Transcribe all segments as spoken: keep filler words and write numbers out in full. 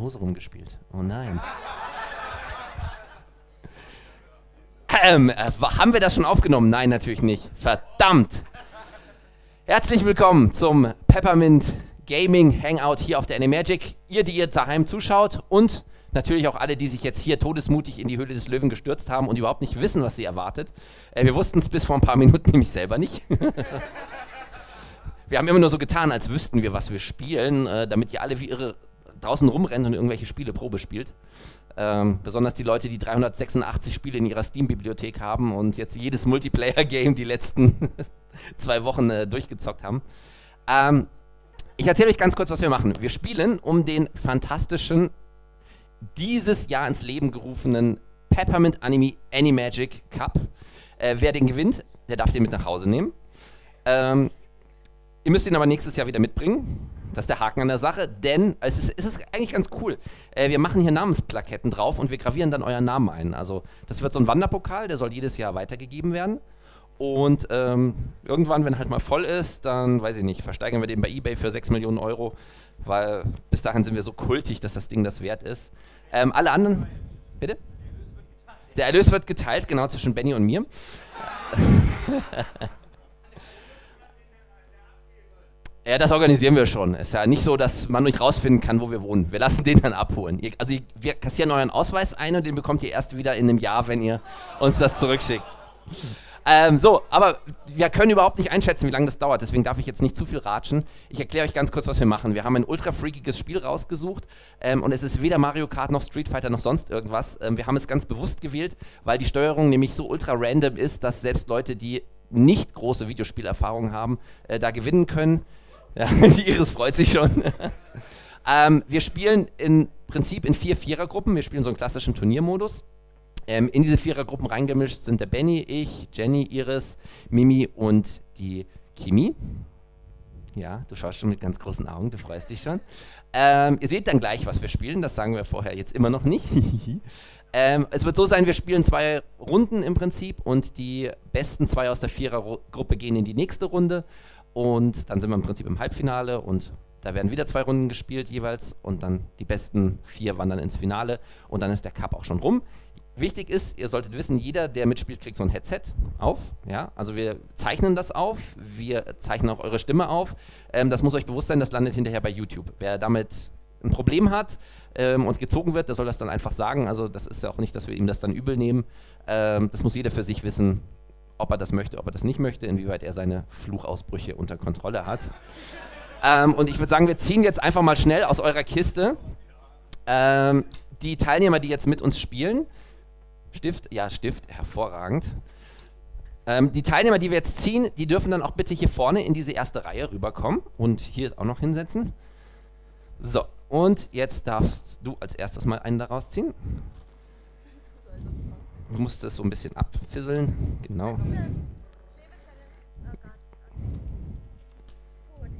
meiner Hose rumgespielt. Oh nein. Ähm, haben wir das schon aufgenommen? Nein, natürlich nicht. Verdammt. Herzlich willkommen zum Peppermint Gaming Hangout hier auf der Animagic. Ihr, die ihr daheim zuschaut und natürlich auch alle, die sich jetzt hier todesmutig in die Höhle des Löwen gestürzt haben und überhaupt nicht wissen, was sie erwartet. Äh, wir wussten es bis vor ein paar Minuten nämlich selber nicht. Wir haben immer nur so getan, als wüssten wir, was wir spielen, äh, damit ihr alle wie irre draußen rumrennt und irgendwelche Spiele Probe spielt. Ähm, besonders die Leute, die dreihundertsechsundachtzig Spiele in ihrer Steam-Bibliothek haben und jetzt jedes Multiplayer-Game die letzten zwei Wochen äh, durchgezockt haben. Ähm, ich erzähle euch ganz kurz, was wir machen. Wir spielen um den fantastischen, dieses Jahr ins Leben gerufenen Peppermint Anime AnimagiC Cup. Äh, wer den gewinnt, der darf den mit nach Hause nehmen. Ähm, ihr müsst ihn aber nächstes Jahr wieder mitbringen. Das ist der Haken an der Sache, denn es ist, es ist eigentlich ganz cool. Äh, wir machen hier Namensplaketten drauf und wir gravieren dann euren Namen ein. Also das wird so ein Wanderpokal, der soll jedes Jahr weitergegeben werden. Und ähm, irgendwann, wenn halt mal voll ist, dann, weiß ich nicht, versteigern wir den bei eBay für sechs Millionen Euro, weil bis dahin sind wir so kultig, dass das Ding das wert ist. Ähm, alle anderen, bitte? Der Erlös wird geteilt, genau, zwischen Benny und mir. Ja, das organisieren wir schon. Ist ja nicht so, dass man nicht rausfinden kann, wo wir wohnen. Wir lassen den dann abholen. Ihr, also ihr, wir kassieren euren Ausweis ein und den bekommt ihr erst wieder in einem Jahr, wenn ihr uns das zurückschickt. Ähm, so, aber wir können überhaupt nicht einschätzen, wie lange das dauert. Deswegen darf ich jetzt nicht zu viel ratschen. Ich erkläre euch ganz kurz, was wir machen. Wir haben ein ultra freakiges Spiel rausgesucht ähm, und es ist weder Mario Kart noch Street Fighter noch sonst irgendwas. Ähm, wir haben es ganz bewusst gewählt, weil die Steuerung nämlich so ultra random ist, dass selbst Leute, die nicht große Videospielerfahrung haben, äh, da gewinnen können. Ja, die Iris freut sich schon. ähm, wir spielen im Prinzip in vier Vierergruppen. Wir spielen so einen klassischen Turniermodus. Ähm, in diese Vierergruppen reingemischt sind der Benny, ich, Jenny, Iris, Mimi und die Kimi. Ja, du schaust schon mit ganz großen Augen, du freust dich schon. Ähm, ihr seht dann gleich, was wir spielen. Das sagen wir vorher jetzt immer noch nicht. ähm, es wird so sein, wir spielen zwei Runden im Prinzip und die besten zwei aus der Vierergruppe gehen in die nächste Runde. Und dann sind wir im Prinzip im Halbfinale und da werden wieder zwei Runden gespielt jeweils und dann die besten vier wandern ins Finale und dann ist der Cup auch schon rum. Wichtig ist, ihr solltet wissen, jeder, der mitspielt, kriegt so ein Headset auf. Ja? Also wir zeichnen das auf, wir zeichnen auch eure Stimme auf. Ähm, das muss euch bewusst sein, das landet hinterher bei YouTube. Wer damit ein Problem hat ähm, und gezogen wird, der soll das dann einfach sagen. Also das ist ja auch nicht, dass wir ihm das dann übel nehmen. Ähm, das muss jeder für sich wissen, ob er das möchte, ob er das nicht möchte, inwieweit er seine Fluchausbrüche unter Kontrolle hat. ähm, und ich würde sagen, wir ziehen jetzt einfach mal schnell aus eurer Kiste ähm, die Teilnehmer, die jetzt mit uns spielen. Stift, ja Stift, hervorragend. Ähm, die Teilnehmer, die wir jetzt ziehen, die dürfen dann auch bitte hier vorne in diese erste Reihe rüberkommen und hier auch noch hinsetzen. So, und jetzt darfst du als erstes mal einen daraus ziehen. Du musst das so ein bisschen abfisseln. Genau. Gut,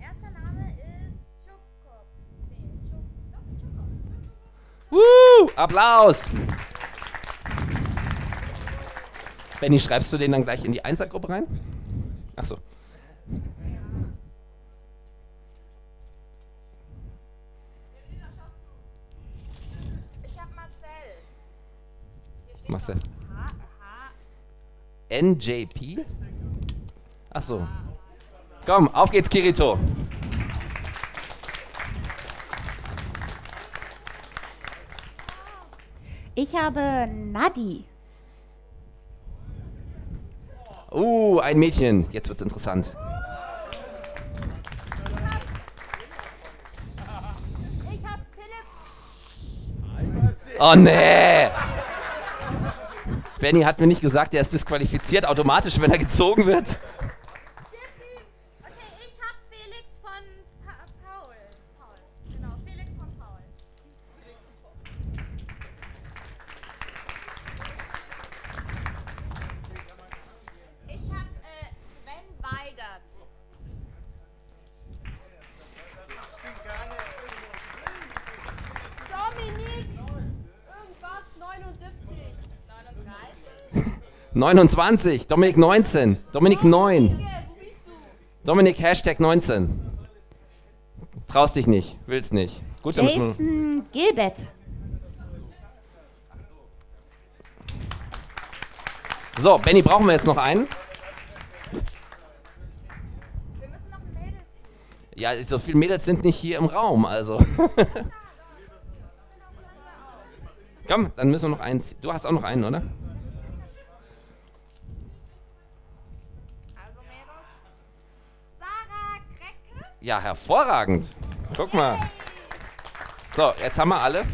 erster Name ist Chokop. Nee, Chokop. Applaus! Benni, schreibst du den dann gleich in die Einsergruppe rein? Achso. Ich hab Marcel. Marcel. N J P? Achso. Komm, auf geht's, Kirito. Ich habe Nadi. Uh, ein Mädchen. Jetzt wird's interessant. Ich hab Philipp. Oh, nee. Benni hat mir nicht gesagt, er ist disqualifiziert automatisch, wenn er gezogen wird. Okay, ich hab Felix von pa Paul. Paul. Genau, Felix von Paul. Felix von Paul. Ich hab äh, Sven Weidert. Dominik. Irgendwas neunundsiebzig. neunundzwanzig, Dominik neunzehn, Dominik neun. Wo bist du? Dominik Hashtag neunzehn. Traust dich nicht, willst nicht. Gut, dann Jason müssen wir Gilbert. So, Benni, brauchen wir jetzt noch einen? Wir müssen noch ein Mädel ziehen. Ja, so viele Mädels sind nicht hier im Raum, also. Komm, dann müssen wir noch einen ziehen. Du hast auch noch einen, oder? Also Mädels. Sarah Krecke? Ja, hervorragend. Guck mal. So, jetzt haben wir alle.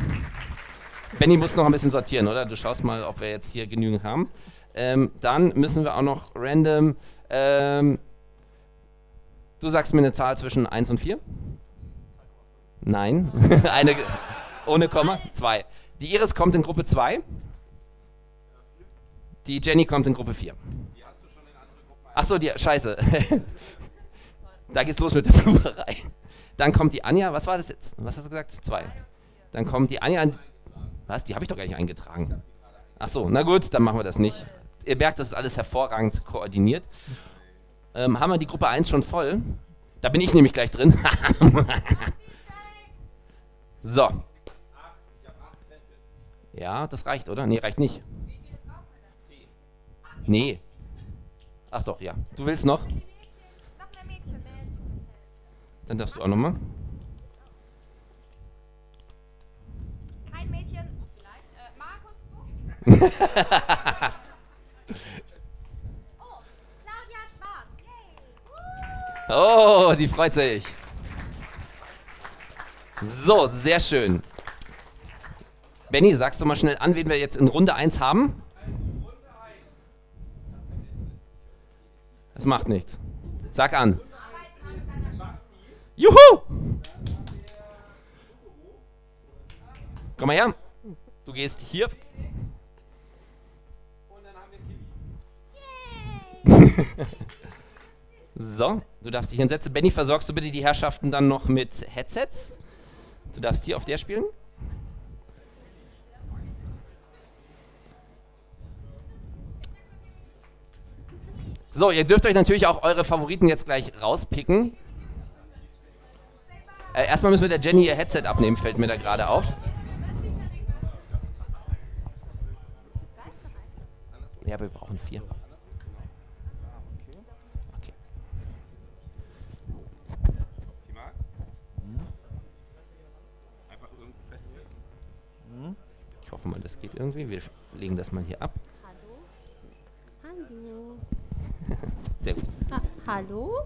Benni muss noch ein bisschen sortieren, oder? Du schaust mal, ob wir jetzt hier genügend haben. Ähm, dann müssen wir auch noch random, ähm, du sagst mir eine Zahl zwischen eins und vier? Nein, eine, ohne Komma, zwei. Die Iris kommt in Gruppe zwei, die Jenny kommt in Gruppe vier. Die hast du schon in andere Gruppen. Achso, die, scheiße, da geht's los mit der Flucherei. Dann kommt die Anja, was war das jetzt? Was hast du gesagt? zwei. Dann kommt die Anja, was, die habe ich doch gar nicht eingetragen. Achso, na gut, dann machen wir das nicht. Ihr merkt, das ist alles hervorragend koordiniert. Ähm, haben wir die Gruppe eins schon voll? Da bin ich nämlich gleich drin. So. Ja, das reicht, oder? Nee, reicht nicht. Nee. Ach doch, ja. Du willst noch? Dann darfst du auch nochmal. Kein Mädchen. oh, Claudia Schwarz. Oh, sie freut sich. So, sehr schön. Benni, sagst du mal schnell an, wen wir jetzt in Runde eins haben? Das macht nichts. Sag an. Juhu! Komm mal her. Du gehst hier. So, du darfst dich hinsetzen. Benni, versorgst du bitte die Herrschaften dann noch mit Headsets? Du darfst hier auf der spielen. So, ihr dürft euch natürlich auch eure Favoriten jetzt gleich rauspicken. Äh, erstmal müssen wir der Jenny ihr Headset abnehmen, fällt mir da gerade auf. Ja, wir brauchen vier. Ich hoffe mal, das geht irgendwie. Wir legen das mal hier ab. Hallo? Hallo? Sehr gut. Ha hallo?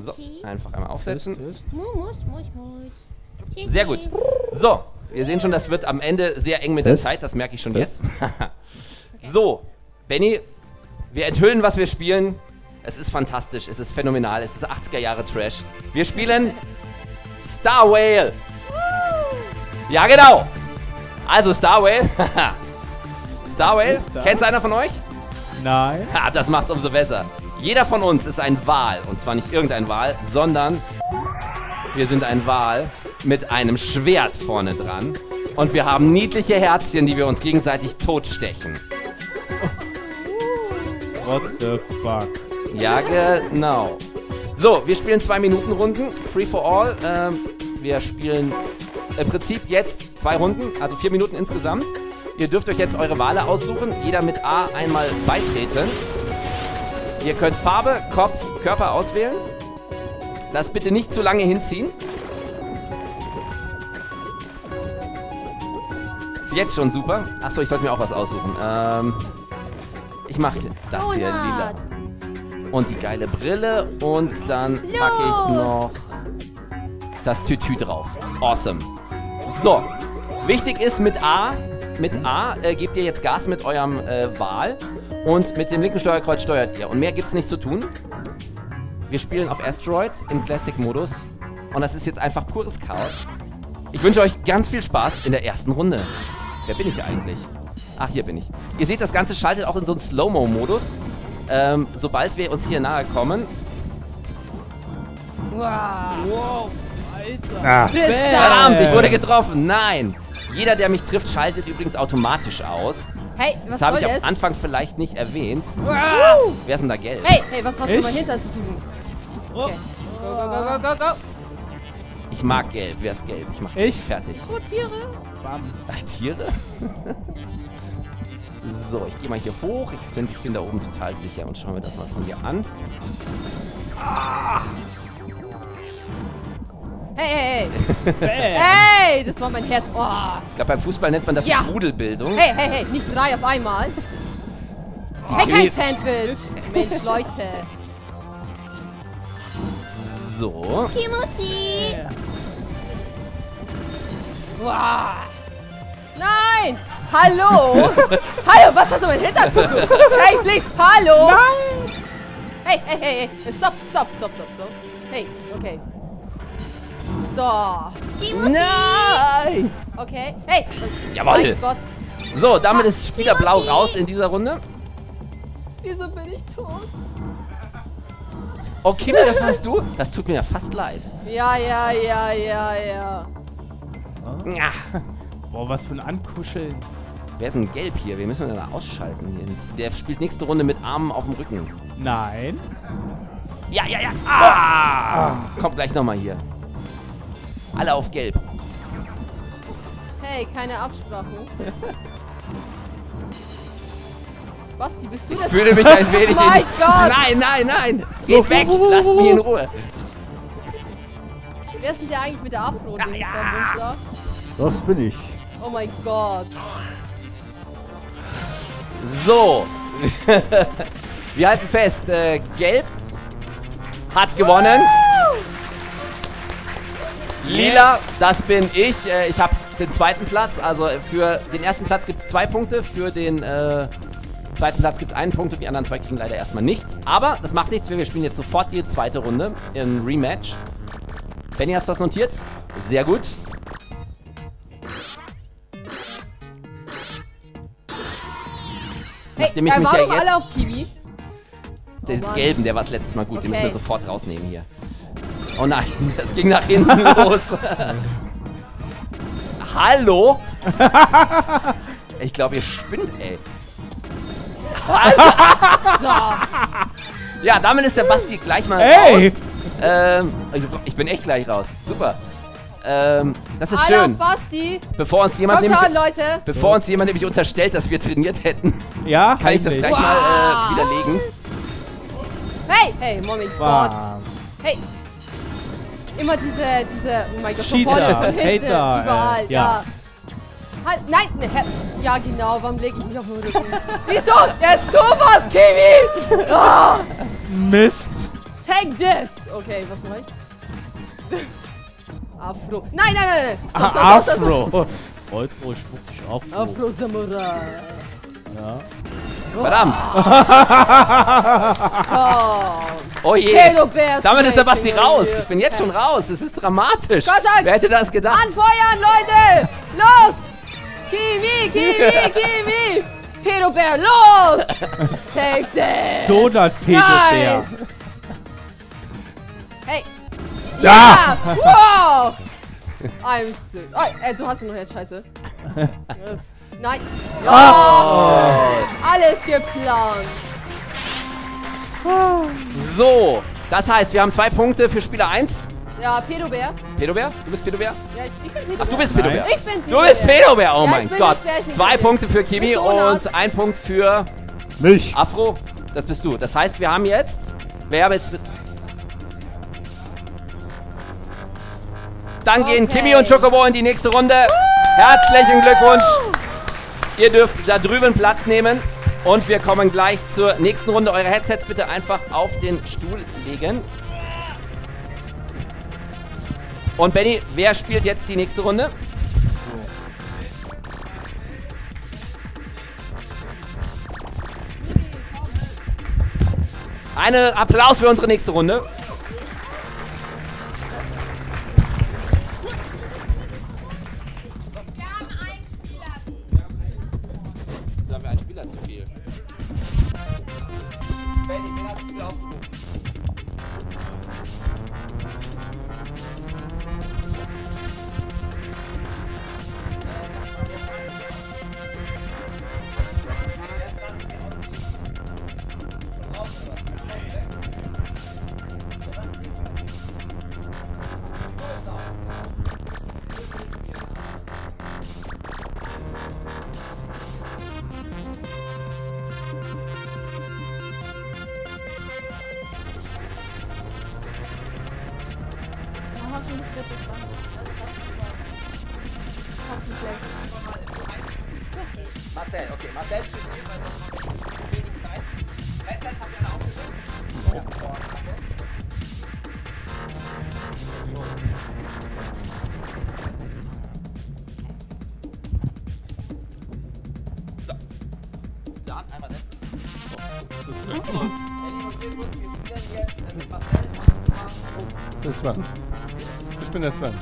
So, einfach einmal aufsetzen. Sehr gut. So, wir sehen schon, das wird am Ende sehr eng mit der Zeit. Das merke ich schon jetzt. So, Benni, wir enthüllen, was wir spielen. Es ist fantastisch, es ist phänomenal, es ist achtziger Jahre Trash. Wir spielen Starwhal. Ja, genau. Also Starwhal, Starwhal, kennt's einer von euch? Nein. Ha, das macht's umso besser. Jeder von uns ist ein Wal, und zwar nicht irgendein Wal, sondern wir sind ein Wal mit einem Schwert vorne dran. Und wir haben niedliche Herzchen, die wir uns gegenseitig totstechen. What the fuck? Ja, genau. So, wir spielen zwei Minuten Runden, Free for All. Ähm, wir spielen im Prinzip jetzt zwei Runden, also vier Minuten insgesamt. Ihr dürft euch jetzt eure Wale aussuchen, jeder mit A einmal beitreten. Ihr könnt Farbe, Kopf, Körper auswählen. Das bitte nicht zu lange hinziehen. Ist jetzt schon super. Achso, ich sollte mir auch was aussuchen. Ähm, ich mache das hier lila. Und die geile Brille. Und dann packe ich noch das Tütü drauf. Awesome. So, wichtig ist mit A... Mit A äh, gebt ihr jetzt Gas mit eurem äh, Wal und mit dem linken Steuerkreuz steuert ihr. Und mehr gibt's nicht zu tun. Wir spielen auf Asteroid im Classic-Modus und das ist jetzt einfach pures Chaos. Ich wünsche euch ganz viel Spaß in der ersten Runde. Wer bin ich eigentlich? Ach, hier bin ich. Ihr seht, das Ganze schaltet auch in so einen Slow-Mo-Modus, ähm, sobald wir uns hier nahe kommen. Wow, wow, Alter. Ah. Verdammt, ich wurde getroffen. Nein. Jeder, der mich trifft, schaltet übrigens automatisch aus. Hey, was das habe ich am Anfang vielleicht nicht erwähnt. Wow. Wer ist denn da gelb? Hey, hey, was hast ich? du mal hinter zu suchen? Okay. Go, go, go, go, go, go. Ich Ich mag gelb. Wer ist gelb? Ich mach ich? Fertig. Oh, Tiere. Bam. Äh, Tiere? So, ich gehe mal hier hoch. Ich finde, ich bin da oben total sicher. Und schauen wir das mal von hier an. Ah! Hey, hey, hey. Hey, das war mein Herz. Oh. Ich glaube, beim Fußball nennt man das ja. Rudelbildung. Hey, hey, hey, nicht drei auf einmal. Oh, hey, okay. Kein Sandwich. Mensch, Leute. So. Kimochi. Yeah. Wow. Nein. Hallo. Hallo, was hast du mein Hintern zu tun? Hey, Blitz, hallo. Nein. Hey, hey, hey, hey. Stopp, stopp, stopp, stopp, stopp. Hey, okay. So. Kimochi. Nein. Okay. Hey. Jawohl. So, damit ah, ist Spieler Kimochi. Blau raus in dieser Runde. Wieso bin ich tot? Oh, Kimi, das warst du? Das tut mir ja fast leid. Ja, ja, ja, ja, ja. Ah. Boah, was für ein Ankuscheln. Wer ist denn gelb hier? Wir müssen ihn da ausschalten. Der spielt nächste Runde mit Armen auf dem Rücken. Nein. Ja, ja, ja. Ah. Ah. Kommt gleich nochmal hier. Alle auf gelb. Hey, keine Absprache. Basti, bist du das? Ich fühle mich ein wenig oh mein in... Gott. Nein, nein, nein! Geht weg! Lasst mich in Ruhe! Wer ist denn der eigentlich mit der Afro? Ja, ja. Das bin ich. Oh mein Gott. So. Wir halten fest. Äh, Gelb hat gewonnen. Yes. Lila, das bin ich. Äh, ich habe den zweiten Platz. Also für den ersten Platz gibt es zwei Punkte. Für den... Äh, zweiten Platz gibt es einen Punkt und die anderen zwei kriegen leider erstmal nichts. Aber das macht nichts, wir spielen jetzt sofort die zweite Runde im Rematch. Benni, hast du das notiert? Sehr gut. Hey, er mich war ja jetzt alle auf Kiwi. Den oh gelben, der war das letzte Mal gut, okay. Den müssen wir sofort rausnehmen hier. Oh nein, das ging nach hinten los. Hallo? Ich glaube, ihr spinnt, ey. So. Ja, damit ist der Basti gleich mal hey. raus. Ähm, ich, ich bin echt gleich raus. Super. Ähm, das ist Alter, schön. Basti. Bevor uns jemand nämlich, an, Leute. Bevor uns jemand nämlich unterstellt, dass wir trainiert hätten, ja, kann ich das gleich wow. mal äh, widerlegen. Hey, hey, Moment, wow. Gott. Hey. Immer diese, diese, oh mein Gott, von vorne, von hinten, überall, äh, ja. ja. Halt, nein, ne, ja genau, warum lege ich mich auf den Rücken? Wieso? Jetzt sowas, Kiwi! Oh. Mist! Take this! Okay, was mach ich? Afro. Nein, nein, nein! Stop, stop, ah, stop, stop, stop. Afro! Afro spuckt dich Afro. Afro Samurai. Ja. Verdammt! Oh, oh je! Damit ist der Basti raus! Ich bin jetzt schon raus! Es ist dramatisch! Wer hätte das gedacht? Anfeuern, Leute! Los! Kiwi, Kiwi, Kiwi! Pedobär, los! Take this! Donut Pedobär! Hey! Ja! Yeah. Wow! I'm so... Oh, ey, du hast ihn noch jetzt, scheiße. Nein! Oh. Oh. Alles geplant! Oh. So, das heißt, wir haben zwei Punkte für Spieler eins. Ja, Pedobär. Pedobär? Du bist Pedobär? Ja, ich, ich bin Pedobär. Ach, du bist Pedobär? Ich bin Pedobär. Du bist Pedobär, oh ja, mein Gott. Zwei Punkte für Kimi und ein Punkt für... Mich. Afro, das bist du. Das heißt, wir haben jetzt... Wer aber jetzt... Dann okay. gehen Kimi und Chocobo in die nächste Runde. Woo! Herzlichen Glückwunsch. Ihr dürft da drüben Platz nehmen. Und wir kommen gleich zur nächsten Runde. Eure Headsets bitte einfach auf den Stuhl legen. Und Benni, wer spielt jetzt die nächste Runde? Einen Applaus für unsere nächste Runde. Wir haben einen Spieler. Wieso haben wir einen Spieler zu viel? Benni, wen hast du wieder ausgesucht? Marcel, okay, Marcel spielt hier, weil das noch zu wenig Zeit. Headsets haben wir alle aufgesucht. Oh, Marcel. So. Dann einmal setzen. Ellie und Silvus, wir spielen jetzt mit Marcel und Thomas. Sven. Ich bin der Sven.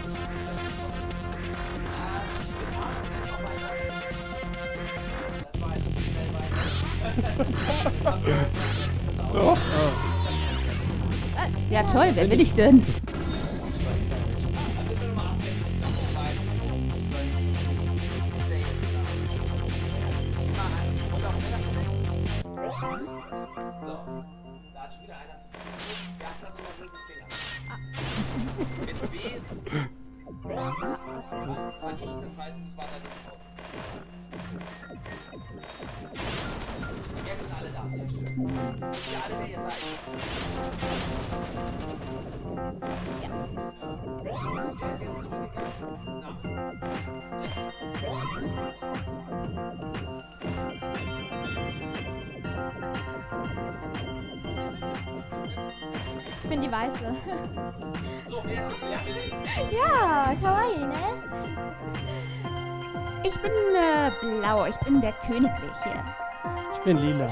Oh. Ja toll, wer bin ich denn? Ich bin die Weiße. Ja, kawaii, ne? Ich bin äh, blau, ich bin der Königliche. Ich bin lila.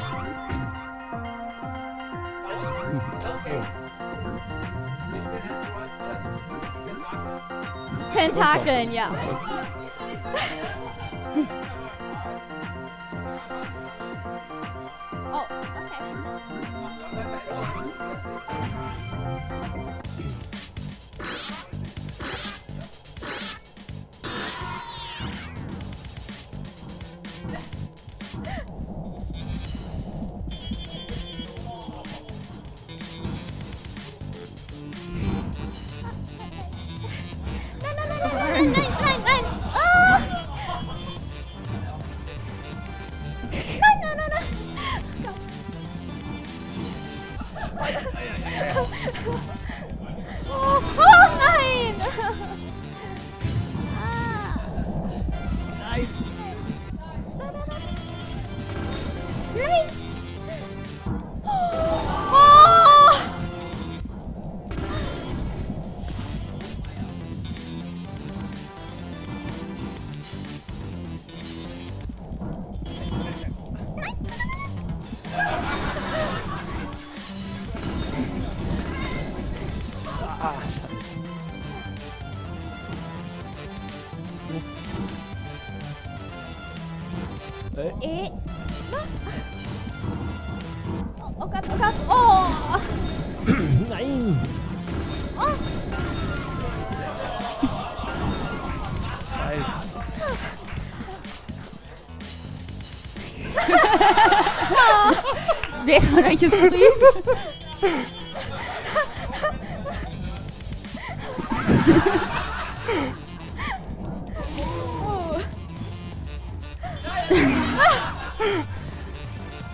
Tentakeln, ja. Oh, okay. Nein, nein, nein, nein, nein, nein, nein, nein. Oh. Oh, oh nein! Ah. Nein! Nein! Oh! Eh. Oh Gott, oh Gott, oh! Nein! Oh! Scheiße. Wäre doch nicht so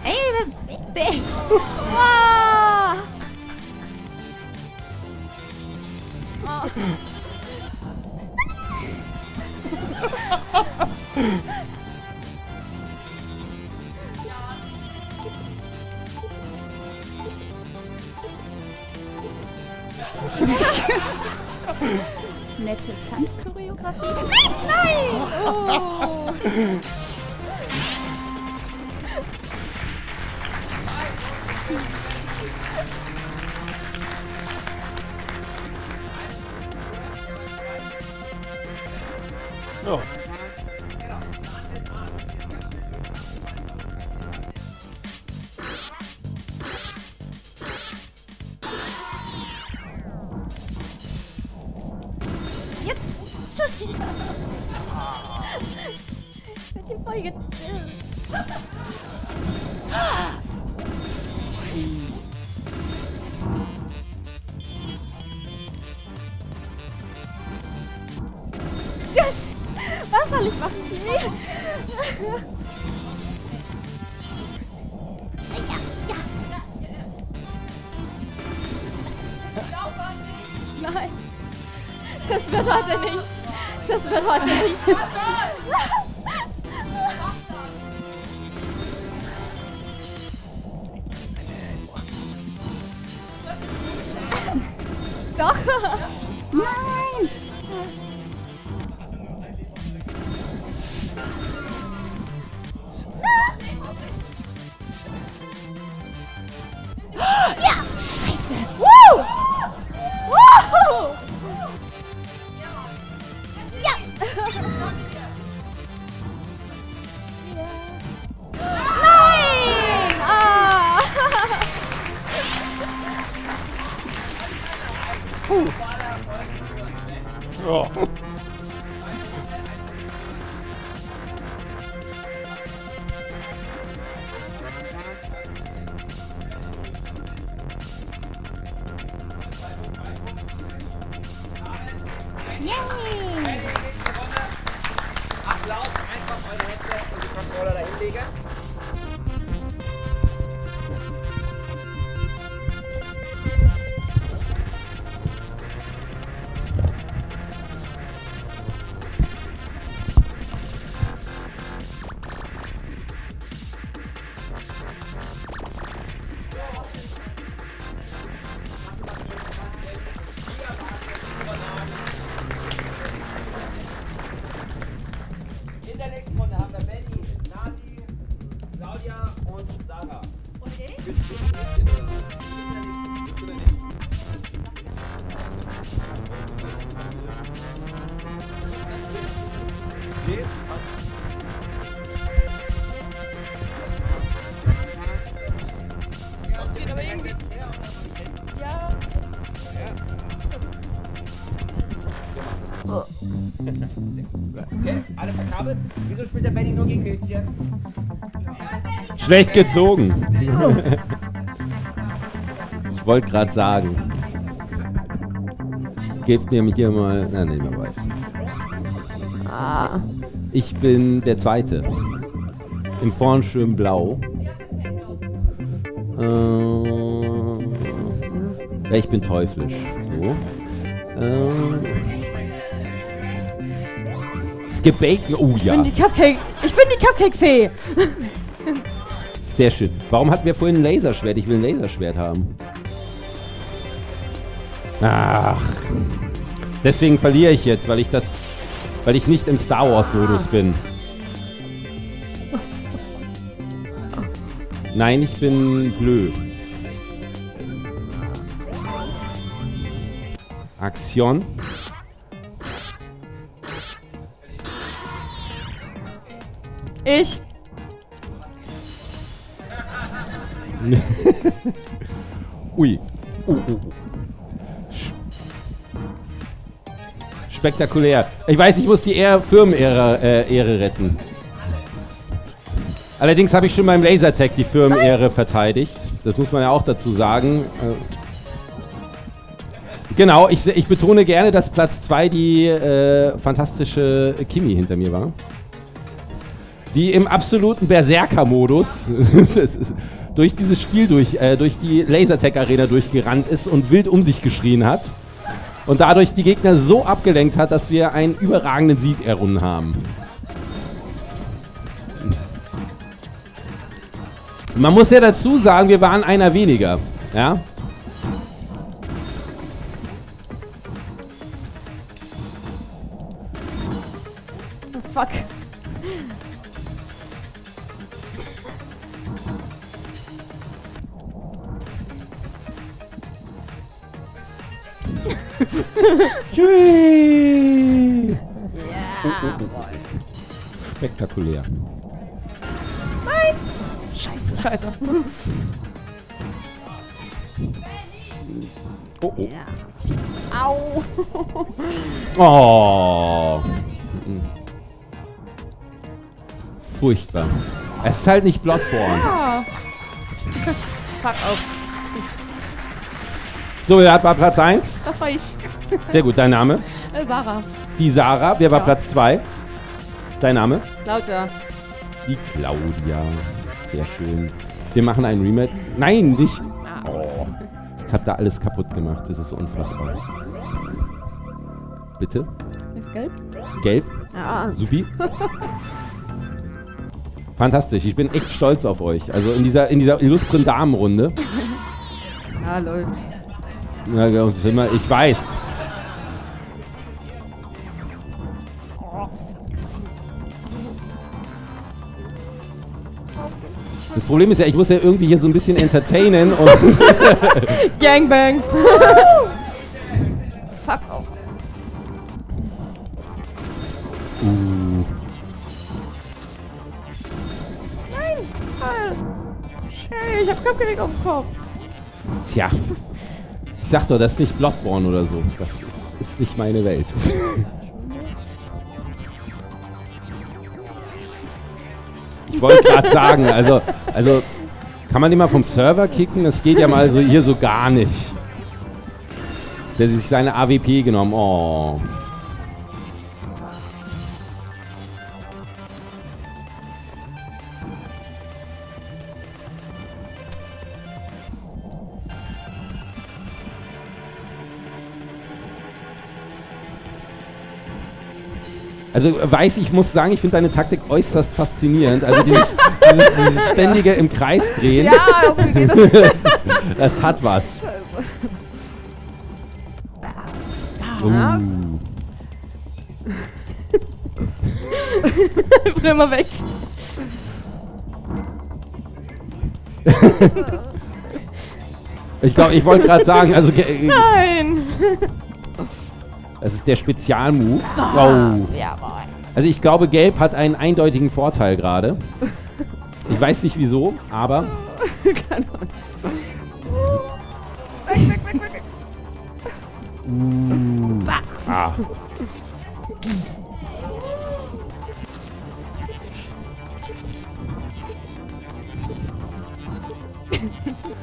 Ey, beweg dich! Wow! Oh. Nette Tanzchoreografie. Nein! Oh. Oh. Jetzt schon wieder. Ich bin hier voll getillt. Was soll ich machen? Nee. Ja, ja. Nein. Das wird heute nicht. Das wird heute nicht. Doch. Nein. Ja, scheiße. Woo! Woo! Ja. Nein! Ah. Puh. Oh. Yay! Applaus, einfach eure Hände und die Controller dahin legen. Okay, alle verkabelt. Wieso spielt der Benny nur gegen Mädchen? Schlecht gezogen. Ich wollte gerade sagen. Gebt mir hier mal. Nein, nein, wer weiß. Ah. Ich bin der Zweite. Im Vorn schön blau. Äh, ich bin teuflisch. So. Äh, Gebaken, oh ja. Ich bin die Cupcake, ich bin die Cupcake-Fee. Sehr schön. Warum hatten wir vorhin ein Laserschwert? Ich will ein Laserschwert haben. Ach. Deswegen verliere ich jetzt, weil ich das, weil ich nicht im Star Wars-Modus bin. Nein, ich bin blöd. Aktion. Ich. Ui. Uh, uh. Spektakulär. Ich weiß, ich muss die Ehr Firmenehre äh, Ehre retten. Allerdings habe ich schon beim Lasertag die Firmenehre verteidigt. Das muss man ja auch dazu sagen. Äh, genau, ich, ich betone gerne, dass Platz zwei die äh, fantastische Kimi hinter mir war. Die im absoluten Berserker-Modus durch dieses Spiel, durch, äh, durch die Lasertag-Arena durchgerannt ist und wild um sich geschrien hat. Und dadurch die Gegner so abgelenkt hat, dass wir einen überragenden Sieg errungen haben. Man muss ja dazu sagen, wir waren einer weniger. Ja? Oh, fuck. Tschüss! Yeah. Oh, oh, oh. Spektakulär. Nein! Scheiße. Scheiße. Oh, oh. Yeah. Au! Oh! Furchtbar. Es ist halt nicht Bloodborne. Ja. Fuck auf. So, wer hat bei Platz eins? Das war ich. Sehr gut, dein Name? Sarah. Die Sarah. Wer war ja. Platz zwei? Dein Name? Claudia. Die Claudia. Sehr schön. Wir machen einen Remake. Nein, nicht. Oh. Jetzt habt ihr alles kaputt gemacht. Das ist unfassbar. Bitte? Ist gelb? Gelb? Ja. Supi. Fantastisch, ich bin echt stolz auf euch. Also in dieser, in dieser illustren Damenrunde. Ah, läuft. Na, ich weiß. Das Problem ist ja, ich muss ja irgendwie hier so ein bisschen entertainen und... Gangbang! Fuck auch. Uh. Nein! Hey, ich hab Cupcake auf dem Kopf! Tja. Ich sag doch, das ist nicht Bloodborne oder so. Das ist, ist nicht meine Welt. Ich wollte gerade sagen, also, also kann man den mal vom Server kicken? Das geht ja mal so hier so gar nicht. Der hat sich seine A W P genommen. Oh. Also weiß, ich muss sagen, ich finde deine Taktik äußerst faszinierend. Also dieses, dieses, dieses ständige im Kreis drehen. Ja, okay, geht das? das, das hat was. Ah. Uh. Bremmer weg. Ich glaube, ich wollte gerade sagen, also... Nein! Das ist der Spezialmove. Oh. Also ich glaube, Gelb hat einen eindeutigen Vorteil gerade. Ich weiß nicht wieso, aber... Keine Ahnung. Weg, weg, weg, weg. Uh. Ah.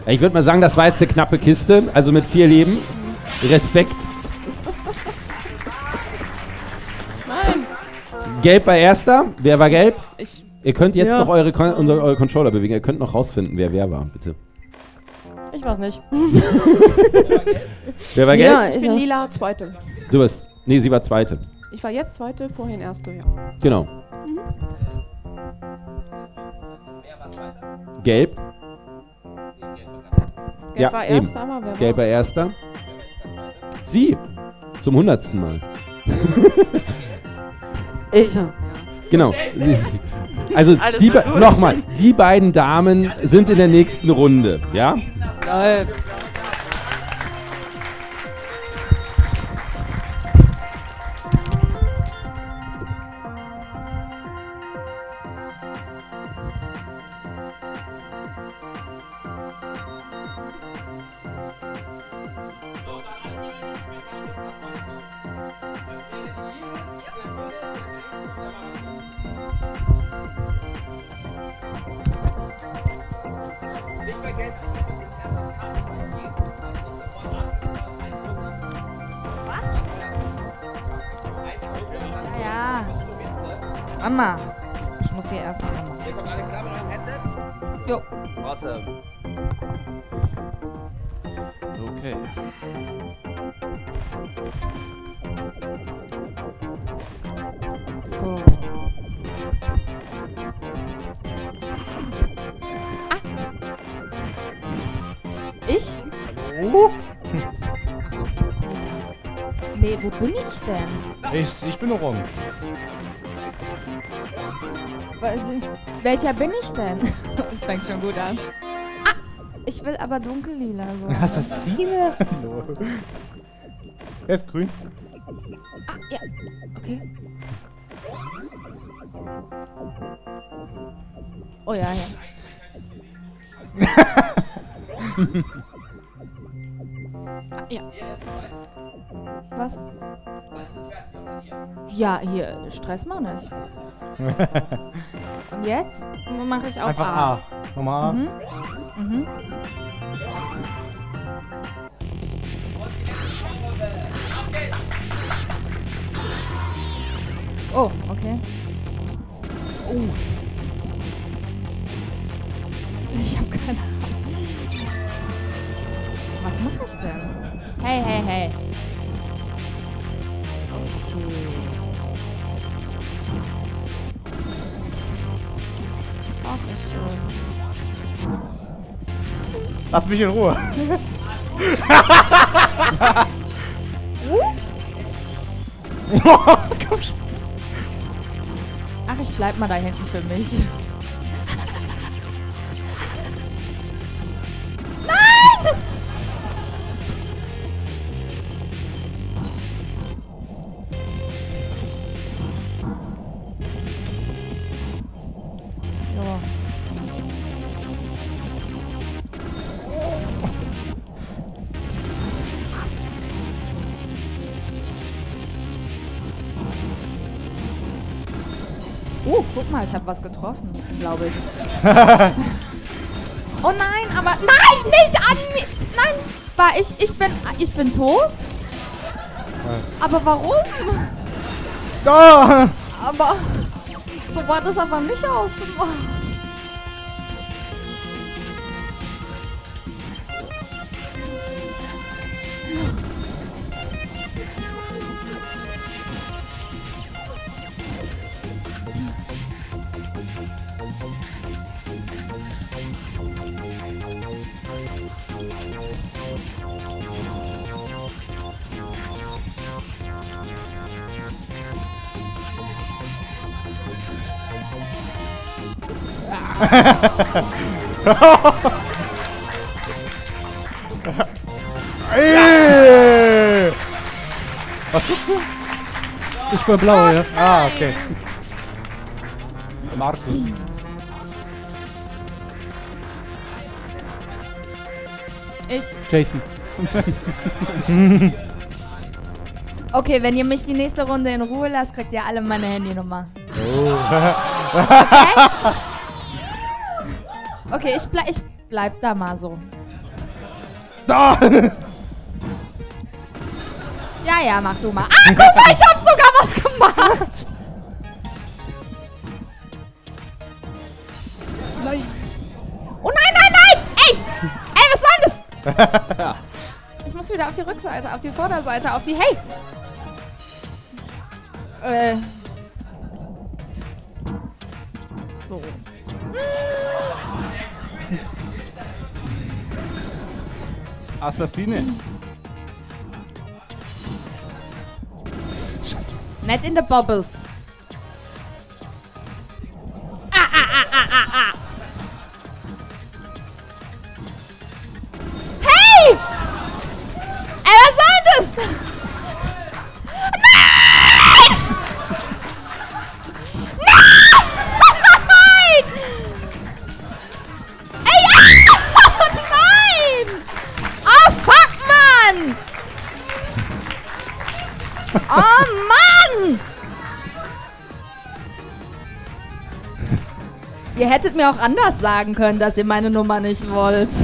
Ich würde mal sagen, das war jetzt eine knappe Kiste. Also mit vier Leben. Respekt. Gelb war erster. Wer war gelb? Ich. Ihr könnt jetzt ja. noch eure, Kon unsere, eure Controller bewegen. Ihr könnt noch rausfinden, wer wer war, bitte. Ich weiß nicht. Wer war gelb? Wer war gelb? Ja, ich, ich bin ja. lila, zweite. Du bist. Nee, sie war zweite. Ich war jetzt zweite, vorhin erste, ja. Genau. Mhm. Wer war zweiter? Gelb. Gelb ja, war erster, aber wer gelb war erster. Wer war erster? Sie. Zum hundertsten Mal. Ich ja. Genau. Also die nochmal, die beiden Damen sind in der nächsten Runde, ja? Mama, ich muss hier erstmal. Hier kommt alle klar mit euren Headsets? Jo. Awesome. Okay. So. Ah. Ich? Hallo? Nee, wo bin ich denn? Ich, ich bin orange. Welcher bin ich denn? Das fängt schon gut an. Ah! Ich will aber dunkellila. So. Assassine? No. Er ist grün. Ah, ja. Okay. Oh ja, ja. Ah, ja. Was? Ja, hier, Stress mal nicht. Und jetzt mache ich auf einfach A. A. Nochmal A. Mhm. Mhm. Oh, okay. Oh. Ich habe keine Ahnung. Was mache ich denn? Hey, hey, hey. Lass mich in Ruhe. Ach, ich bleib mal da hinten für mich. Nein! Ja. Oh, guck mal, ich habe was getroffen, glaube ich. Oh nein, aber nein, nicht an mir. Nein, war ich ich bin ich bin tot. Aber warum? Da. Aber so war das aber nicht ausgemacht. Ey! Was bist du? Ich bin blau, oh, ja. Ah, okay. Markus. Ich. Jason. Okay, wenn ihr mich die nächste Runde in Ruhe lasst, kriegt ihr alle meine Handynummer. Oh. Okay? Okay, ich bleib, ich bleib da mal so. Da! Ja, ja, mach du mal. Ah, guck mal, ich hab sogar was gemacht! Nein. Oh nein, nein, nein! Ey! Ey, was soll das? Ja. Ich muss wieder auf die Rückseite, auf die Vorderseite, auf die... Hey! Äh... So. Hm. Assassine. Not in the bubbles. Ah, ah, ah, ah, ah, ah. Hey! Ey, was soll das? Nein! Nein! Oh Mann! Ihr hättet mir auch anders sagen können, dass ihr meine Nummer nicht wollt. Das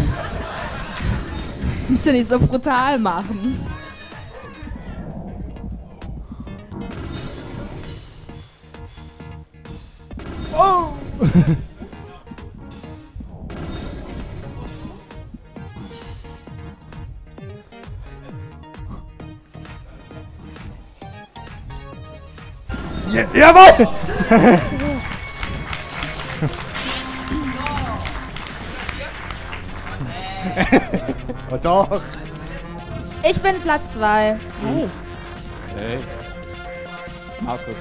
müsst ihr nicht so brutal machen. Oh! Ja, jawohl! Oh doch! Ich bin Platz zwei. Hey. Hey. Markus.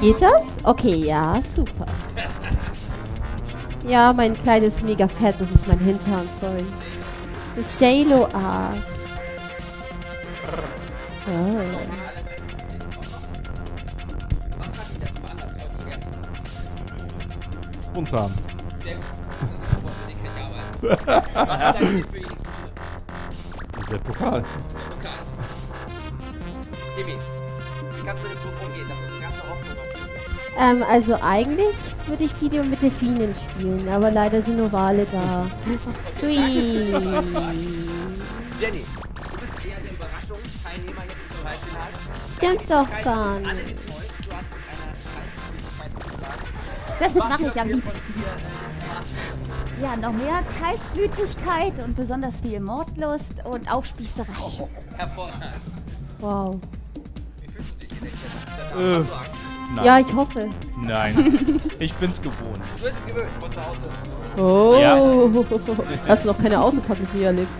Geht das? Okay, ja, super. Ja, mein kleines mega fett, das ist mein Hintern, sorry. Das ist J-Lo Arsch. Oh. spontan. Sehr gut. Das ist aber nicht. Was ist eigentlich für die nächste Runde? Das ist der Pokal. Der Pokal. Timmy, wie kannst du mit dem Druck umgehen? Das ist eine ganze Hoffnung auf dich. Ähm, also eigentlich würde ich Video mit Delfinen spielen, aber leider sind nur Wale da. Hui. Jenny, du bist eher der Überraschungsteilnehmer jetzt im Halbfinale. Stimmt doch gar nicht. Das mache ich am liebsten. Ja, noch mehr Kaltblütigkeit und besonders viel Mordlust und Aufspießerei. Oh, hervorragend. Wow. Wie fühlst du dich in der Kette? Äh, ja, ich hoffe. Nein, ich bin's gewohnt. Du bist es gewöhnt, von zu Hause. Oh, ja. Hast du noch keine Autopacken hier erlebt?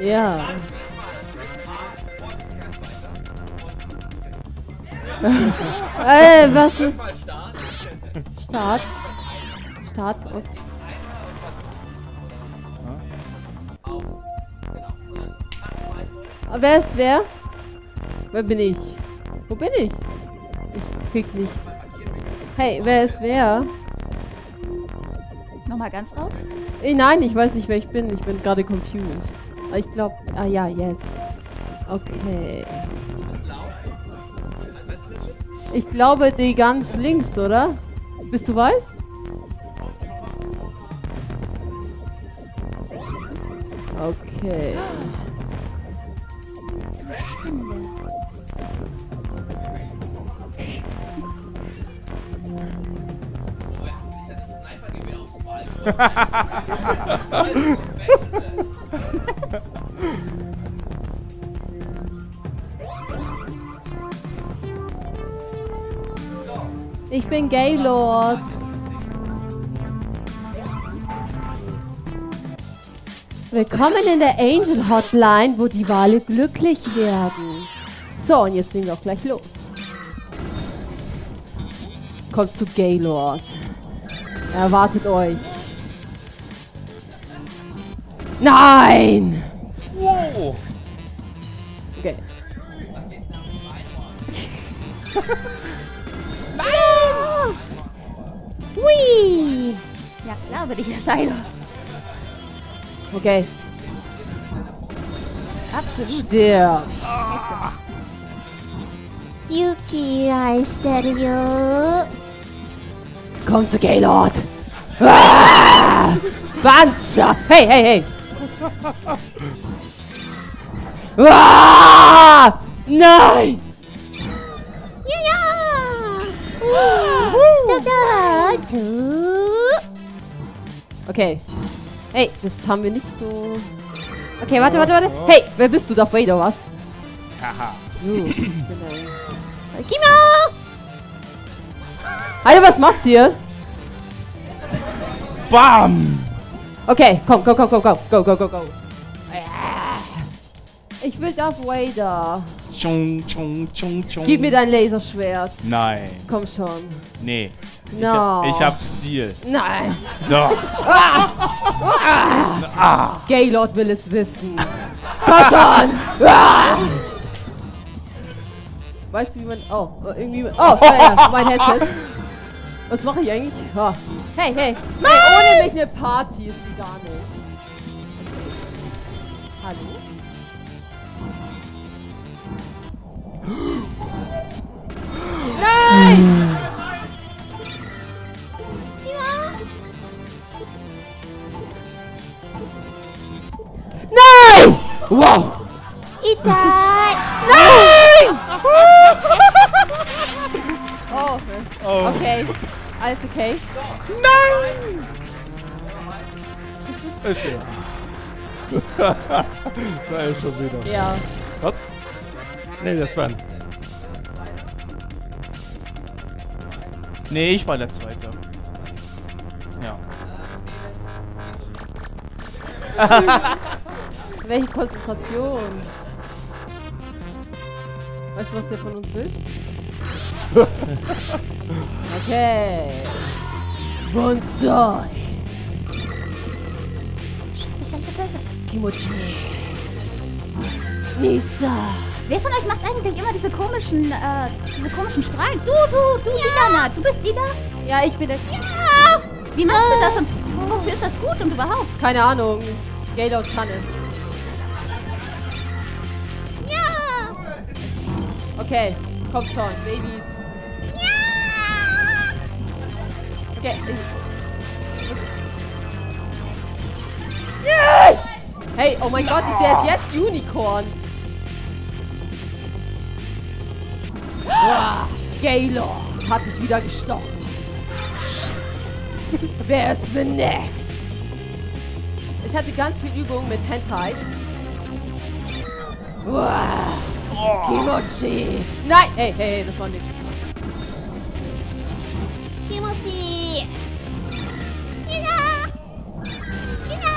Ja. Ey, was ist? Start. Start. Okay. Wer ist wer? Wer bin ich? Wo bin ich? Ich krieg nicht. Hey, wer ist wer? Nochmal ganz raus? Ey, nein, ich weiß nicht, wer ich bin. Ich bin gerade confused. Ich glaube... Ah ja, jetzt. Okay. Ich glaube, die ganz links, oder? Bist du weiß? Okay. Ich bin Gaylord. Willkommen in der Angel Hotline, wo die Wale glücklich werden. So, und jetzt legen wir auch gleich los. Kommt zu Gaylord. Er erwartet euch. Nein! Wow! Okay. Ah! Hui! Ja klar würde ich das sein. Okay. Absolut. Stirb. Ah. Yuki heißt der Jo. Komm zu Gaylord. Ah! Panzer! Hey, hey, hey! Ah! Nein! Okay. Hey, das haben wir nicht so... Okay, warte, warte, warte. Hey, wer bist du? Darth Vader, was? Haha. Kimo! Alter, was macht's hier? Bam! Okay, komm, komm, komm, komm, komm. Go, go, go, go. Ich will Darth Vader. Chung, chung, chung, chung. Gib mir dein Laserschwert. Nein. Komm schon. Nee. No. Ich, ich hab Stil. Nein. Doch. Ah. Ah. Ah. Gaylord will es wissen. Komm schon. Ah. Weißt du, wie man... Oh, irgendwie... Oh, ja, mein Headset. Was mache ich eigentlich? Oh. Hey, hey. Nein. Hey, ohne mich eine Party ist die gar nicht. Okay. Hallo? Nein! Ja. Nein! Wow! Ita! Nein! Oh, okay. Oh. Okay. Alles okay? Nein! Ist ja. Da ist schon wieder. Ja. Was? Nee, das war... Nee, ich war der Zweite. Ja. Welche Konzentration. Weißt du, was der von uns will? Okay. Bonsai. Scheiße, scheiße, scheiße. Kimochi. Nisa. Wer von euch macht eigentlich immer diese komischen, äh, diese komischen Strahlen? Du, du, du, ja. Lila, du bist Lila? Ja, ich bin es. Ja. Wie machst ah. du das und wofür ist das gut und überhaupt? Keine Ahnung. Gaylord kann es. Ja. Okay, kommt schon, Babys. Ja. Okay, ich... Ja. Hey, oh mein Gott, ich sehe es jetzt, Unicorn. Wow, Gaylord hat mich wieder gestochen. Wer ist für next? Ich hatte ganz viel Übung mit Hentais. Wow, oh. Kimochi. Nein, hey, hey, hey, das war nichts. Kimochi. Lila. Lila.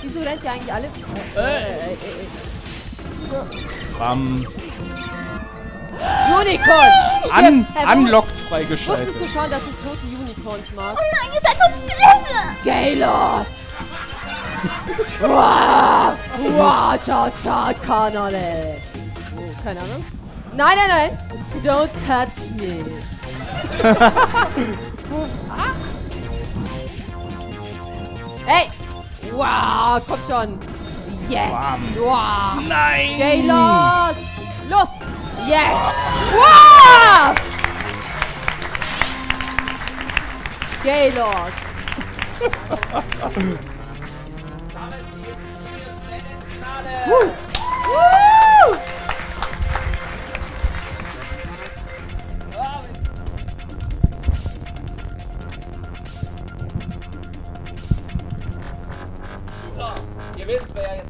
Wieso rennt ihr eigentlich alle? Äh, äh, äh, äh. Bam. Unicorn! An, unlocked freigeschaltet. Wusstest du schon, dass ich tote Unicorns mag? Oh nein, ihr seid so böse! Gaylord! Wow! Wow! Cha cha Kanale! Oh, keine Ahnung. Nein, nein, nein! Don't touch me! Hey! Wow! Komm schon! Yes! Wow! Nein! Gaylord! Los! Yes! Wow! Gaylord! So, ihr wisst, wer jetzt...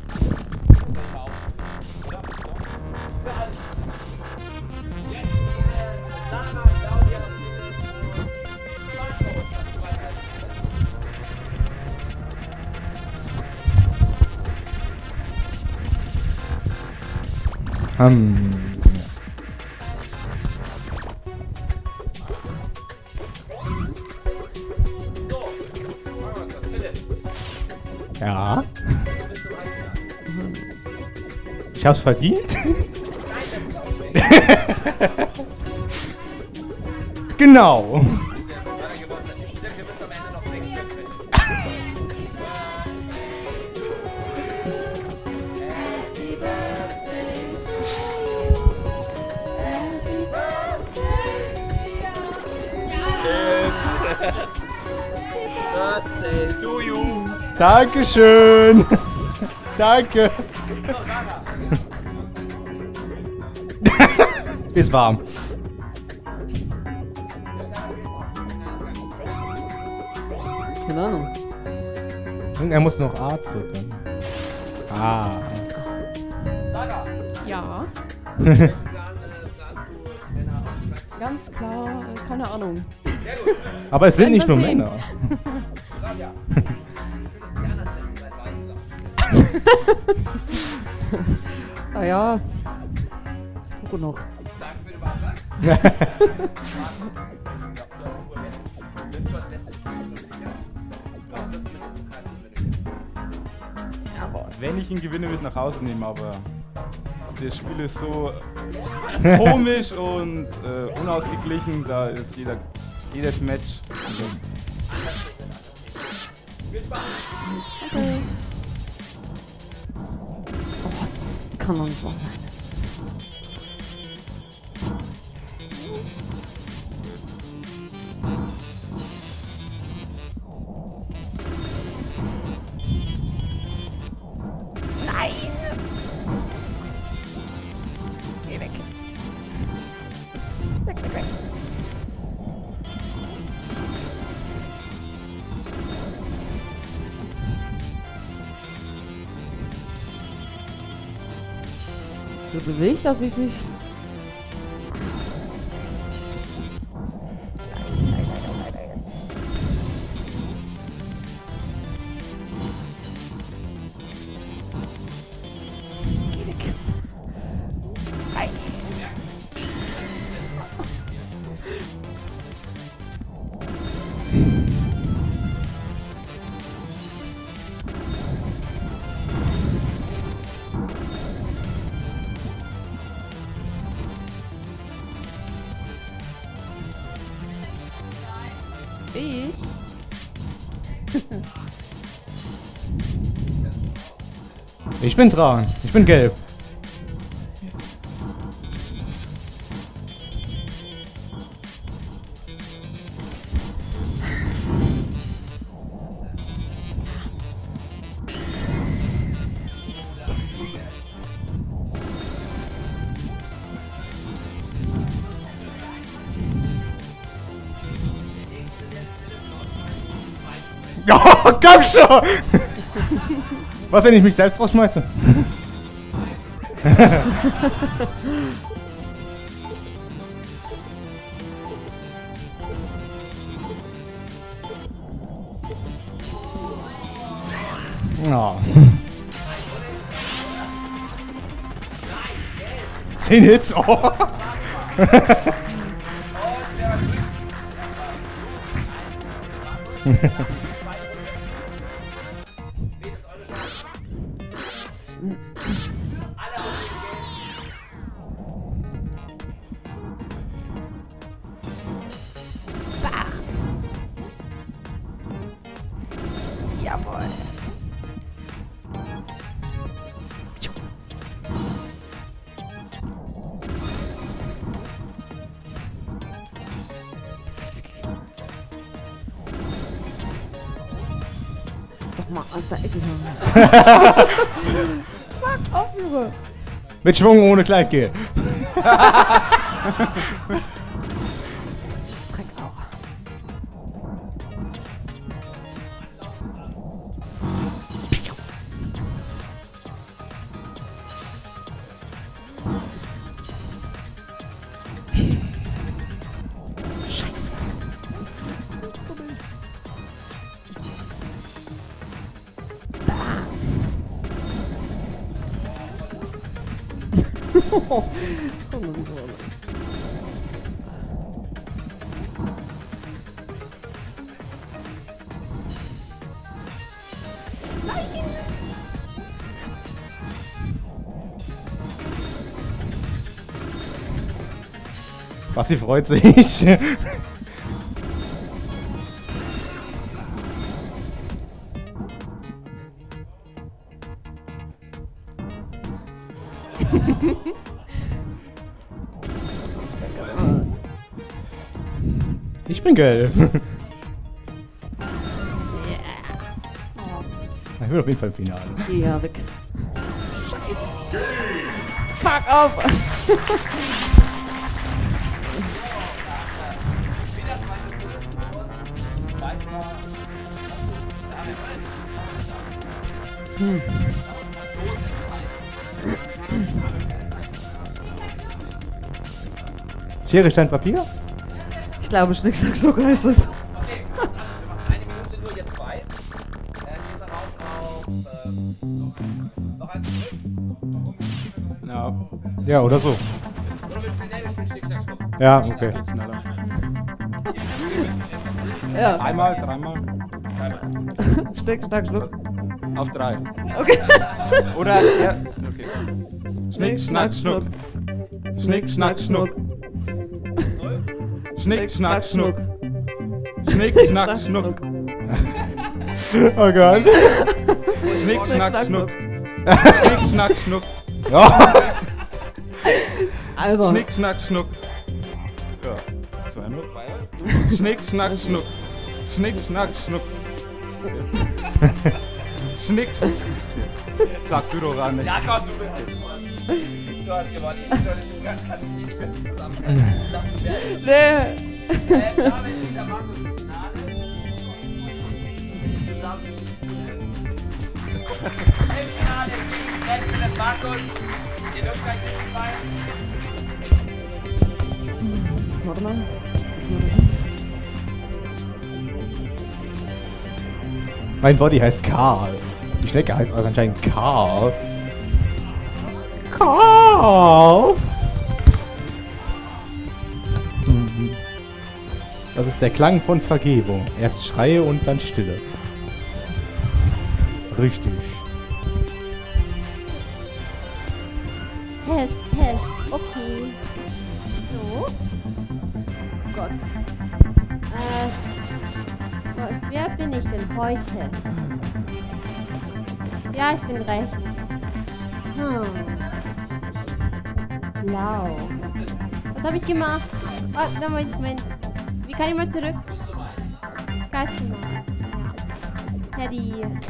Um. Ja. Ich hab's verdient. Genau. Dankeschön! Danke! Ist warm. Keine Ahnung. Er muss noch A drücken. Ah. Ja. Ganz klar, keine Ahnung. Aber es sind nicht nur Männer. Ah ja, ist gut genug. Danke für den Beitrag. Wenn ich ihn gewinne, wird nach Hause nehmen, aber das Spiel ist so komisch und äh, unausgeglichen, da ist jeder, jedes Match. Okay. Kann doch nicht wahr sein. Nein! Geh weg. Weg, weg, weg. So bewegt das sich nicht. Geh weg. Nein. ich. Ich bin dran. Ich bin gelb. Oh, komm schon! Was, wenn ich mich selbst rausschmeiße? Oh. Zehn Hits? Oh. Aus der Ecke hin. Fuck, aufhöre! Mit Schwung ohne Kleid gehen. Dreck auch. Scheiße. Oh, komm mal wieder runter. Nein! Was, sie freut sich. Ich bin gelb. Yeah. Ich will auf jeden Fall im Finale. Ja, weg. Scheiße. Fuck auf! Hm. Schere, Stein, Papier? Ich glaube, Schnick, Schnack, Schnuck heißt es. Okay, kurz ab, wir machen eine Minute nur, jetzt zwei. Äh, jetzt raus auf, äh, noch ein Stück. Ja. Ja, oder so. Oder wir spielen, nein, wir spielen Schnick, Schnack, Schnuck. Ja, okay. Ja. Einmal, dreimal. Dreimal. Schnick, Schnack, Schnuck. Auf drei. Okay. Oder, ja, okay. Schnick, Schnack, Schnuck. Schnick, Schnack, Schnuck. Schnick, Schnack, Schnuck. Schnick, Schnack, Schnuck. Oh Gott. Schnick, Schnack, Schnuck. Schnick, Schnack, Schnuck. Schnick, Schnack, Schnuck. Schnick, Schnack, Schnuck. Schnick, Schnack, Schnuck. Schnick. Sag du doch an mich. Ja, komm, du bist es. Du hast gewonnen, ich kann dich nicht mehr zusammen. Mein Body heißt Karl. Die Schnecke heißt also anscheinend Karl. Karl! Das ist der Klang von Vergebung. Erst Schreie und dann Stille. Richtig. Test, Test. Okay. So. Oh Gott. Äh. bin ich denn heute? Ja, ich bin rechts. Hm. Blau. Was habe ich gemacht? Oh, da Moment, Moment. Wie kann ich mal zurück? Customer. Ja. Teddy. So, im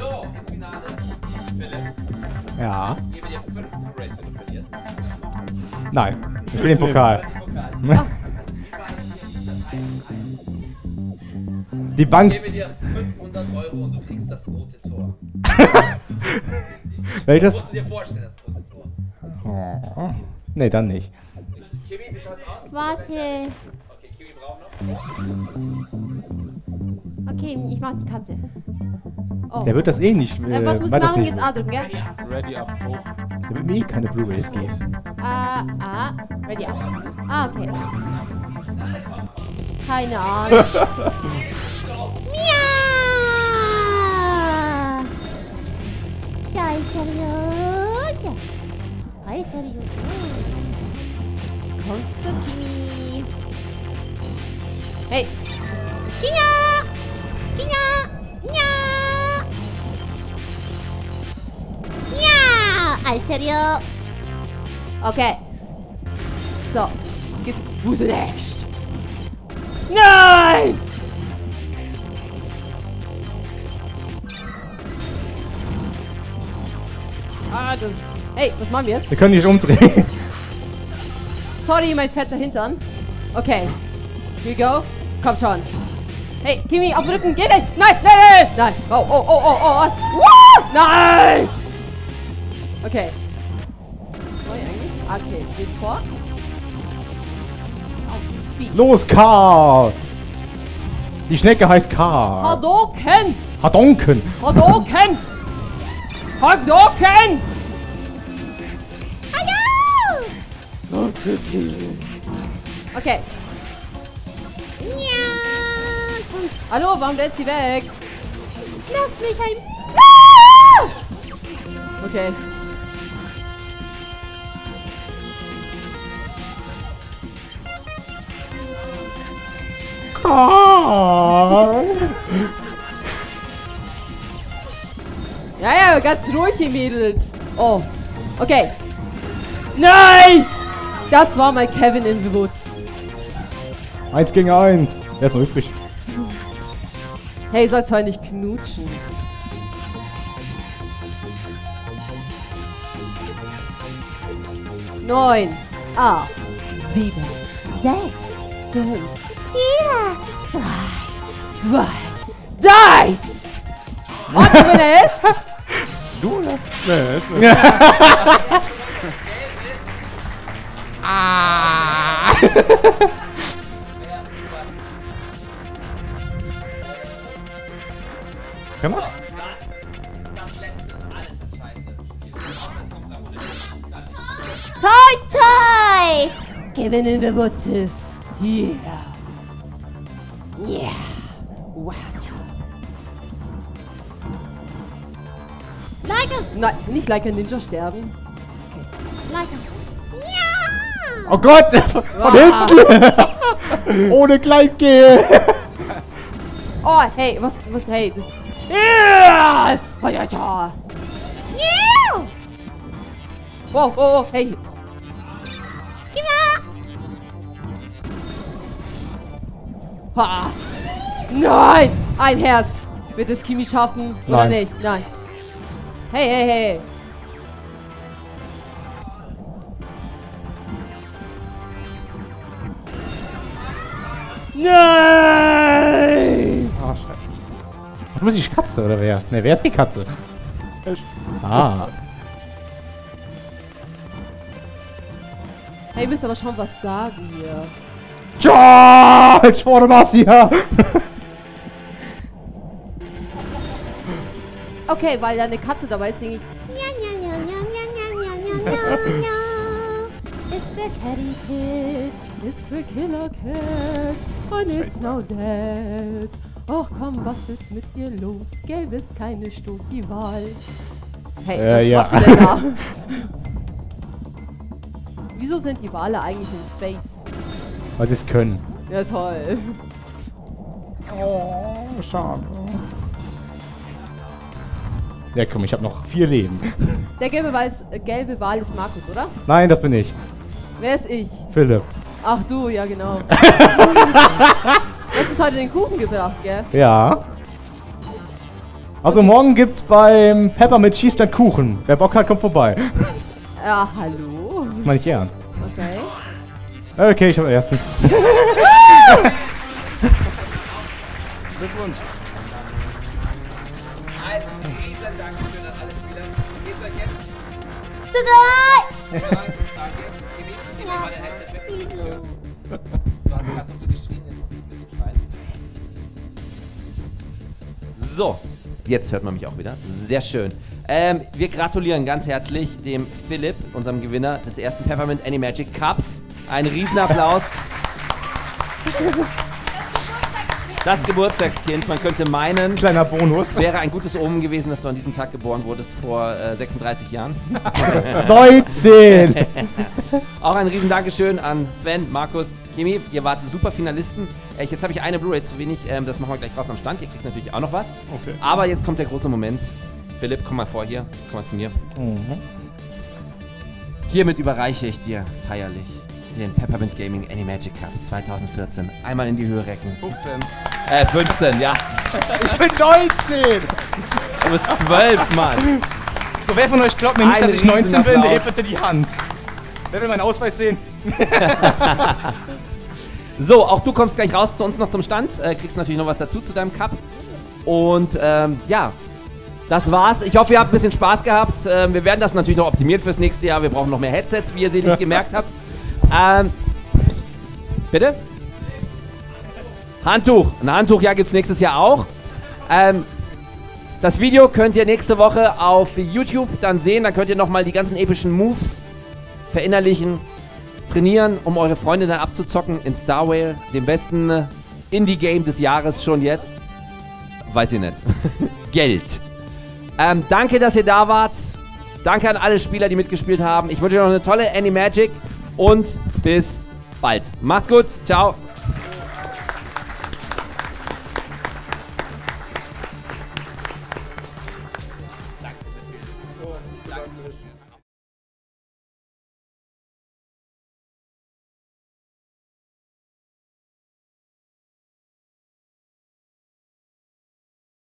Finale. Philipp. Ja. Ich gebe dir fünf Blu-rays, wenn du verlierst. Nein, ich will den Pokal. Ach. Die Bank. Ich gebe dir fünfhundert Euro und du kriegst das rote Tor. Welches? Musst du dir vorstellen, das rote Tor. Oh. Nee, dann nicht. Kimi, wie schaut's aus? Warte. Okay, Kimi braucht noch. Okay, ich mach die Katze. Oh. Der wird das eh nicht. Äh, Was muss ich machen? Jetzt A drücken, gell? Ready up. Ready up. Oh. Der wird mir eh keine Blu-rays geben. Ah, ah. Ready up. Ah, okay. Keine Ahnung. Mia! Da ist der Rote. Da ist der Rote. Kommst du, Kimi? Hey! Tina! Tina! Nia! Nia! Alles serio! Okay. So. Jetzt wusste ich. Nein! Ah, das... Hey, was machen wir jetzt? Wir können nicht umdrehen. Sorry, mein fetter Hintern. Okay. Here we go. Komm schon. Hey, Kimi, auf den Rücken. Geh nicht! Nein, nein, nein! Nein! Oh, oh, oh, oh, oh! Oh. Nein! Okay. Neu eigentlich? Okay, geht's vor. Los, K! Die Schnecke heißt K. Hadouken! Hadouken! Hadouken! Hadouken! Hallo! Okay. Ja. Hallo, warum lässt sie weg? Lass mich ein... Ah! Okay. Ja, ja, ganz ruhig, ihr Mädels. Oh, okay. Nein! Das war mal Kevin in the Woods. Eins gegen eins. Der ist noch übrig. Hey, sollst heute nicht knutschen. Neun, acht, sieben, sechs, fünf. Ja! drei, zwei, drei! Und du willst? Du das? Nee, das ah! Können wir? Das letzte alles entscheidende Spiel. Toi, toi! Kevin in the Woods ist hier. Yeah! Wow! Like a... Nein, nicht like a Ninja sterben. Okay. Like a... Ja! Oh Gott! Von hinten! Ohne Kleidgel! Oh, hey, was... was hey, das... Yeah! Yeah! Wow, wow, wow, hey! Nein! Ein Herz! Wird es Kimi schaffen? Oder Nein. nicht? Nein. Hey, hey, hey! Nein! Ah, Scheiße. Was muss ich, Katze oder wer? Ne, wer ist die Katze? Ah. Hey, ihr müsst aber schon was sagen hier. George! Vorne war's hier! Okay, weil da eine Katze dabei ist, singe ich... It's the Catty Kid, it's the Killer Cat, and it's now dead. Och komm, was ist mit dir los? Gäbe es keine Stoßi-Wahl. Hey, äh, was ja. denn da? Wieso sind die Wale eigentlich in Space? Weil sie es können. Ja, toll. Oh, schade. Ja komm, ich habe noch vier Leben. Der gelbe Wal ist, äh, gelbe Wal ist Markus, oder? Nein, das bin ich. Wer ist ich? Philipp. Ach du, ja genau. Du hast uns heute den Kuchen gebracht, gell? Ja. Also okay. Morgen gibt's beim Peppermint Anime Kuchen. Wer Bock hat, kommt vorbei. Ja, hallo. Das meine ich ernst. Okay. Okay, ich habe den ersten. Glückwunsch. So, jetzt hört man mich auch wieder. Sehr schön. Ähm, wir gratulieren ganz herzlich dem Philipp, unserem Gewinner des ersten Peppermint AnimagiC Cups. Ein Riesenapplaus. Das Geburtstagskind, man könnte meinen, kleiner Bonus, wäre ein gutes Omen gewesen, dass du an diesem Tag geboren wurdest vor äh, sechsunddreißig Jahren. neunzehn! Auch ein riesen Dankeschön an Sven, Markus, Kimi, ihr wart super Finalisten. Äh, jetzt habe ich eine Blu-ray zu wenig, ähm, das machen wir gleich draußen am Stand, ihr kriegt natürlich auch noch was. Okay. Aber jetzt kommt der große Moment. Philipp, komm mal vor hier, komm mal zu mir. Mhm. Hiermit überreiche ich dir feierlich den Peppermint Gaming AnimagiC Cup zweitausendvierzehn. Einmal in die Höhe recken. fünfzehn. Äh, fünfzehn, ja. Ich bin neunzehn! Du bist zwölf, Mann. So, wer von euch glaubt mir nicht, dass ich neunzehn bin, der hebt bitte die Hand. Wer will meinen Ausweis sehen? So, auch du kommst gleich raus zu uns noch zum Stand. Äh, kriegst natürlich noch was dazu zu deinem Cup. Und, ähm, ja. Das war's. Ich hoffe, ihr habt ein bisschen Spaß gehabt. Äh, wir werden das natürlich noch optimieren fürs nächste Jahr. Wir brauchen noch mehr Headsets, wie ihr sie nicht gemerkt habt. Ähm, bitte? Handtuch. Ein Handtuchjahr gibt es nächstes Jahr auch. Ähm, das Video könnt ihr nächste Woche auf YouTube dann sehen. Dann könnt ihr nochmal die ganzen epischen Moves verinnerlichen, trainieren, um eure Freunde dann abzuzocken in Starwhal, dem besten Indie-Game des Jahres schon jetzt. Weiß ich nicht. Geld. Ähm, danke, dass ihr da wart. Danke an alle Spieler, die mitgespielt haben. Ich wünsche euch noch eine tolle Animagic. Und bis bald. Macht's gut. Ciao. Danke.